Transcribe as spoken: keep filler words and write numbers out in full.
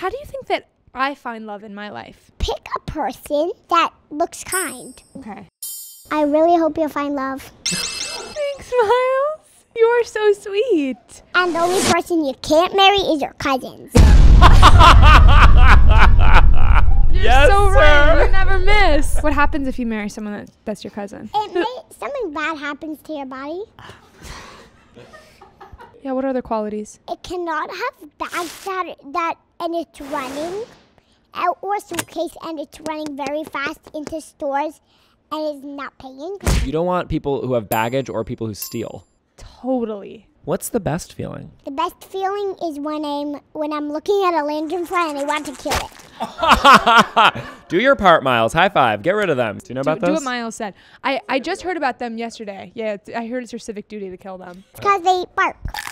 how do you think that I find love in my life? Pick a person that looks kind. Okay. I really hope you'll find love. Thanks, Miles. You are so sweet. And the only person you can't marry is your cousins. You're yes, so sir. right. You never miss. What happens if you marry someone that, that's your cousin? It may, something bad happens to your body. Yeah, what are their qualities? It cannot have bags that, that and it's running, or a suitcase and it's running very fast into stores and is not paying. You don't want people who have baggage or people who steal. Totally. What's the best feeling? The best feeling is when I'm when I'm looking at a lantern fly and I want to kill it. Do your part, Miles. High five. Get rid of them. Do you know do, about those? Do what Miles said. I, I just heard about them yesterday. Yeah, I heard it's your civic duty to kill them. It's because they bark.